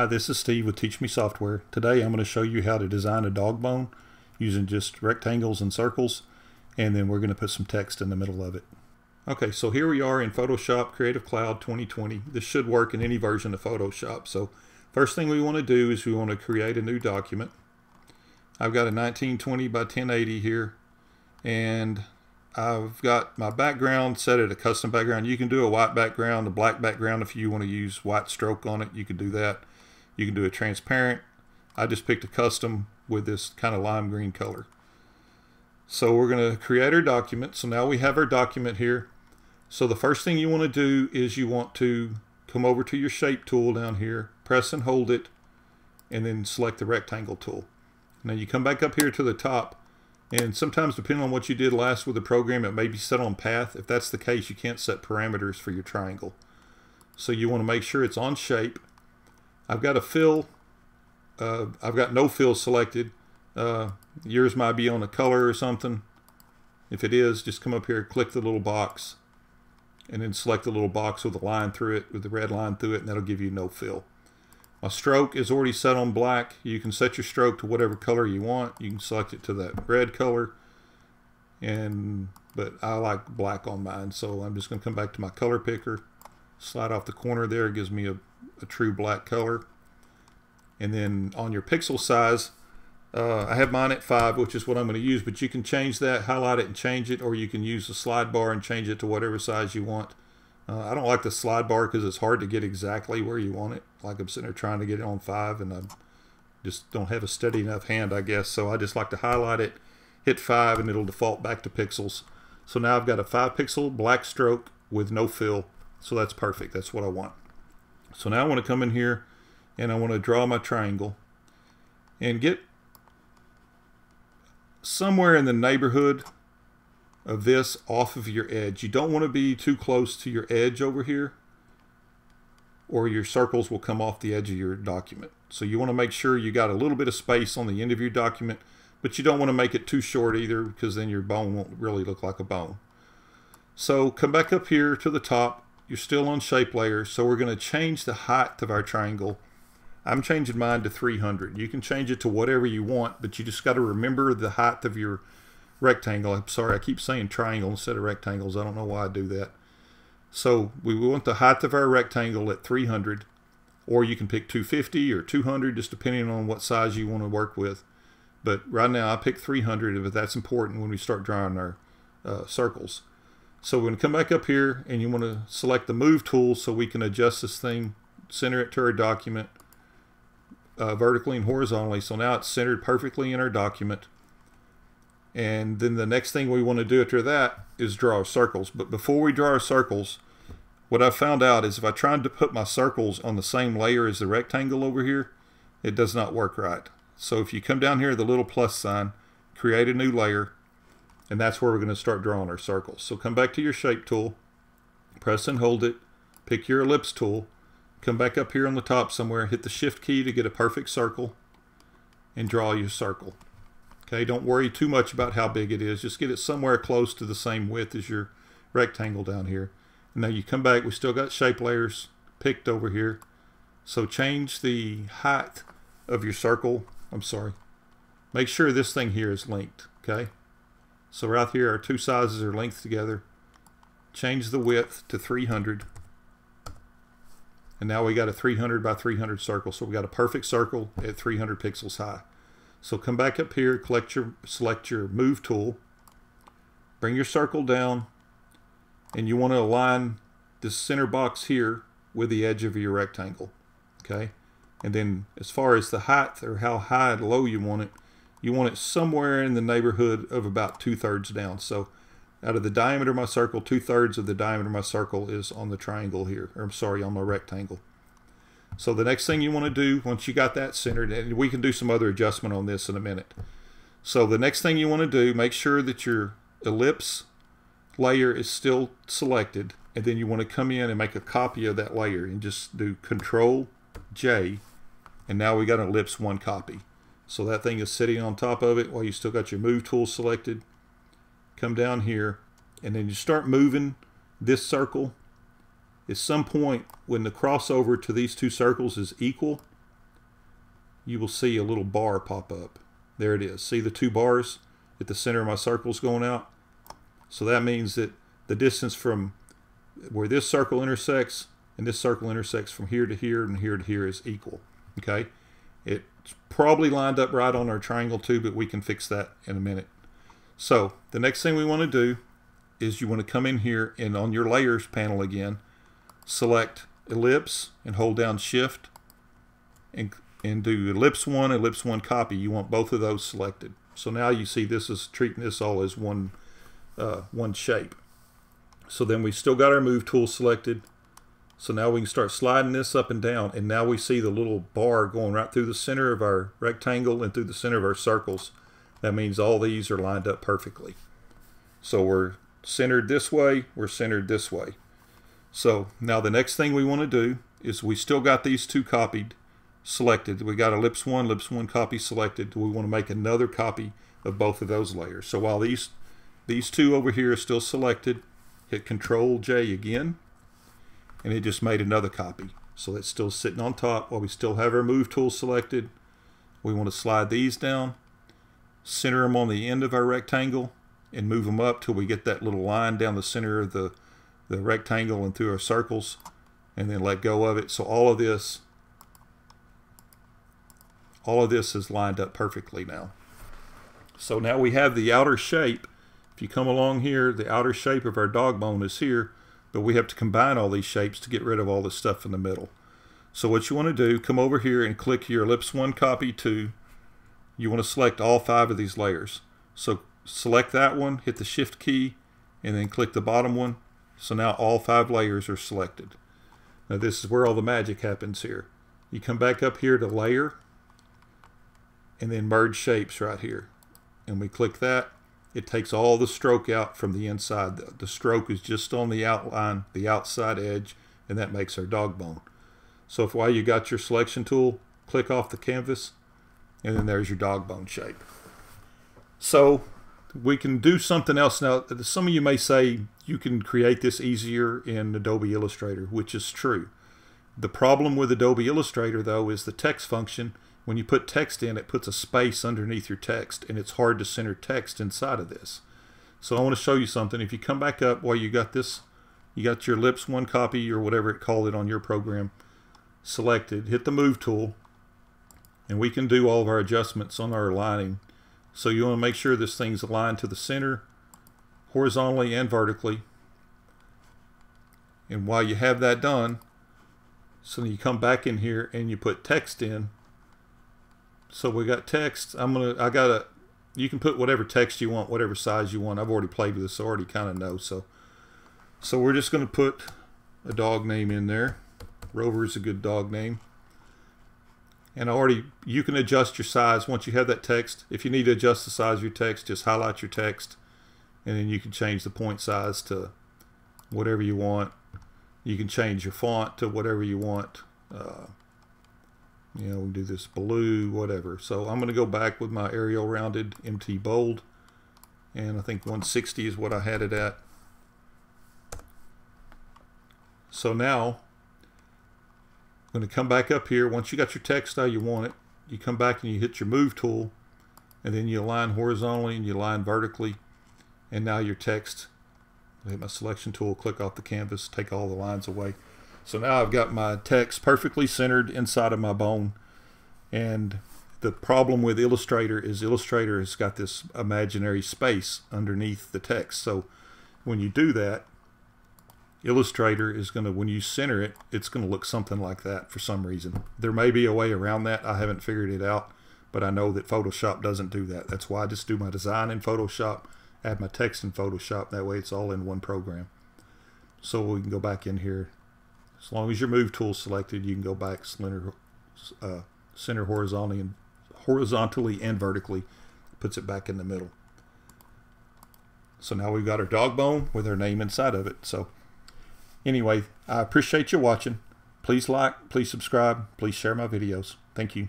Hi, this is Steve with Teach Me Software. Today I'm going to show you how to design a dog bone using just rectangles and circles, and then we're going to put some text in the middle of it. Okay, so here we are in Photoshop Creative Cloud 2020. This should work in any version of Photoshop. So first thing we want to do is we want to create a new document. I've got a 1920 by 1080 here, and I've got my background set at a custom background. You can do a white background, a black background. If you want to use white stroke on it, you can do that. You can do a transparent. I just picked a custom with this kind of lime green color. So we're going to create our document. So now we have our document here. So the first thing you want to do is you want to come over to your shape tool down here, press and hold it, and then select the rectangle tool. Now you come back up here to the top, and sometimes depending on what you did last with the program, it may be set on path. If that's the case, you can't set parameters for your triangle. So you want to make sure it's on shape. I've got a fill. I've got no fill selected. Yours might be on a color or something. If it is, just come up here, click the little box, and then select the little box with a line through it, with the red line through it, and that'll give you no fill. My stroke is already set on black. You can set your stroke to whatever color you want. You can select it to that red color, but I like black on mine, so I'm just going to come back to my color picker, slide off the corner there. It gives me a true black color. And then on your pixel size, I have mine at 5, which is what I'm going to use, but you can change that, highlight it and change it, or you can use the slide bar and change it to whatever size you want. I don't like the slide bar because it's hard to get exactly where you want it. Like I'm sitting there trying to get it on 5, and I just don't have a steady enough hand, I guess. So I just like to highlight it, hit 5, and it'll default back to pixels. So now I've got a 5-pixel black stroke with no fill. So that's perfect. That's what I want. So now I want to come in here and I want to draw my triangle and get somewhere in the neighborhood of this off of your edge. You don't want to be too close to your edge over here, or your circles will come off the edge of your document. So you want to make sure you got a little bit of space on the end of your document, but you don't want to make it too short either, because then your bone won't really look like a bone. So come back up here to the top. You're still on shape layer, so we're going to change the height of our triangle. I'm changing mine to 300. You can change it to whatever you want, but you just got to remember the height of your rectangle. I'm sorry, I keep saying triangle instead of rectangles. I don't know why I do that. So we want the height of our rectangle at 300, or you can pick 250 or 200, just depending on what size you want to work with. But right now I pick 300, but that's important when we start drawing our circles. So we're going to come back up here, and you want to select the Move tool so we can adjust this thing, center it to our document vertically and horizontally. So now it's centered perfectly in our document. And then the next thing we want to do after that is draw our circles. But before we draw our circles, what I found out is if I tried to put my circles on the same layer as the rectangle over here, it does not work right. So if you come down here, the little plus sign, create a new layer, and that's where we're going to start drawing our circles. So come back to your shape tool, press and hold it, pick your ellipse tool, come back up here on the top somewhere, hit the shift key to get a perfect circle, and draw your circle. Okay, don't worry too much about how big it is. Just get it somewhere close to the same width as your rectangle down here. And now you come back, we still got shape layers picked over here. So change the height of your circle. I'm sorry. Make sure this thing here is linked, okay? So right here, our two sizes are linked together. Change the width to 300. And now we got a 300 by 300 circle. So we got a perfect circle at 300 pixels high. So come back up here, select your Move tool, bring your circle down, and you want to align this center box here with the edge of your rectangle. Okay? And then as far as the height, or how high and low you want it somewhere in the neighborhood of about 2/3 down. So out of the diameter of my circle, 2/3 of the diameter of my circle is on the triangle here, or I'm sorry, on the rectangle. So the next thing you want to do, once you got that centered, and we can do some other adjustment on this in a minute. So the next thing you want to do, make sure that your ellipse layer is still selected, and then you want to come in and make a copy of that layer and just do Control J, and now we got an ellipse 1 copy. So that thing is sitting on top of it while you still got your Move tool selected. Come down here, and then you start moving this circle. At some point when the crossover to these two circles is equal, you will see a little bar pop up. There it is. See the two bars at the center of my circles going out? So that means that the distance from where this circle intersects and this circle intersects from here to here and here to here is equal. Okay? It's probably lined up right on our triangle too, but we can fix that in a minute. So the next thing we want to do is you want to come in here and on your layers panel again, select ellipse and hold down shift and do ellipse 1 copy. You want both of those selected. So now you see this is treating this all as one shape. So then we still got our move tool selected. So now we can start sliding this up and down, and now we see the little bar going right through the center of our rectangle and through the center of our circles. That means all these are lined up perfectly. So we're centered this way, we're centered this way. So now the next thing we want to do is we still got these two copied, selected. We got ellipse 1 copy selected. We want to make another copy of both of those layers. So while these two over here are still selected, hit Control J again, and it just made another copy. So that's still sitting on top while we still have our move tool selected. We want to slide these down, center them on the end of our rectangle, and move them up till we get that little line down the center of the rectangle and through our circles, and then let go of it. So all of this is lined up perfectly now. So now we have the outer shape. If you come along here, the outer shape of our dog bone is here, but we have to combine all these shapes to get rid of all the stuff in the middle. So what you want to do, come over here and click your ellipse 1 copy to. You want to select all 5 of these layers. So select that one, hit the shift key, and then click the bottom one. So now all 5 layers are selected. Now this is where all the magic happens here. You come back up here to layer, and then merge shapes right here. And we click that. It takes all the stroke out from the inside. The stroke is just on the outline, the outside edge, and that makes our dog bone. So if while you got your selection tool, click off the canvas, and then there's your dog bone shape. So we can do something else now. Some of you may say you can create this easier in Adobe Illustrator, which is true. The problem with Adobe Illustrator though is the text function. When you put text in, it puts a space underneath your text, and it's hard to center text inside of this. So I want to show you something. If you come back up while you got this, you got your ellipse 1 copy or whatever it called it on your program selected, hit the move tool, and we can do all of our adjustments on our aligning. So you want to make sure this thing's aligned to the center, horizontally and vertically. And while you have that done, so you come back in here and you put text in. So we got text. You can put whatever text you want, whatever size you want. I've already played with this, so I already kind of know. So we're just going to put a dog name in there. Rover is a good dog name. And you can adjust your size once you have that text. If you need to adjust the size of your text, just highlight your text, and then you can change the point size to whatever you want. You can change your font to whatever you want. You know, do this blue, whatever. So I'm going to go back with my Arial Rounded MT Bold, and I think 160 is what I had it at. So now I'm going to come back up here. Once you got your text how you want it, you come back and you hit your move tool, and then you align horizontally and you align vertically, and now your text. I hit my selection tool, click off the canvas, take all the lines away. So now I've got my text perfectly centered inside of my bone. And the problem with Illustrator is Illustrator has got this imaginary space underneath the text. So when you do that, Illustrator is going to, when you center it, it's going to look something like that for some reason. There may be a way around that. I haven't figured it out, but I know that Photoshop doesn't do that. That's why I just do my design in Photoshop, add my text in Photoshop. That way it's all in one program. So we can go back in here. As long as your move tool is selected, you can go back, center horizontally and vertically. Puts it back in the middle. So now we've got our dog bone with our name inside of it. So anyway, I appreciate you watching. Please like, please subscribe, please share my videos. Thank you.